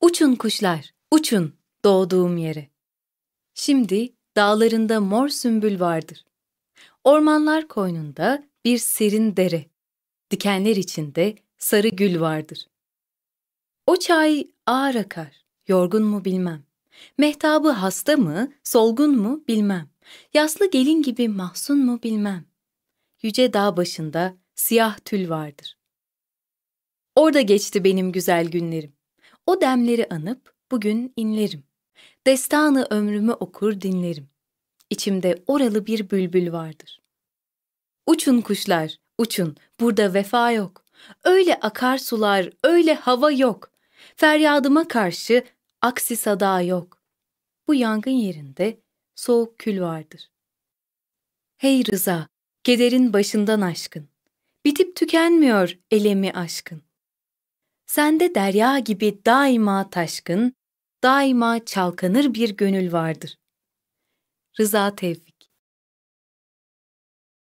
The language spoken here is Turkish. Uçun kuşlar, uçun doğduğum yere. Şimdi dağlarında mor sümbül vardır. Ormanlar koynunda bir serin dere. Dikenler içinde sarı gül vardır. O çay ağır akar, yorgun mu bilmem. Mehtabı hasta mı, solgun mu bilmem. Yaslı gelin gibi mahzun mu bilmem. Yüce dağ başında siyah tül vardır. Orada geçti benim güzel günlerim. O demleri anıp bugün inlerim. Destanı ömrümü okur dinlerim. İçimde oralı bir bülbül vardır. Uçun kuşlar, uçun, burada vefa yok. Öyle akarsular, öyle hava yok. Feryadıma karşı aksi sada yok. Bu yangın yerinde soğuk kül vardır. Hey Rıza, kederin başından aşkın. Bitip tükenmiyor elemi aşkın. Sende derya gibi daima taşkın, daima çalkanır bir gönül vardır. Rıza Tevfik.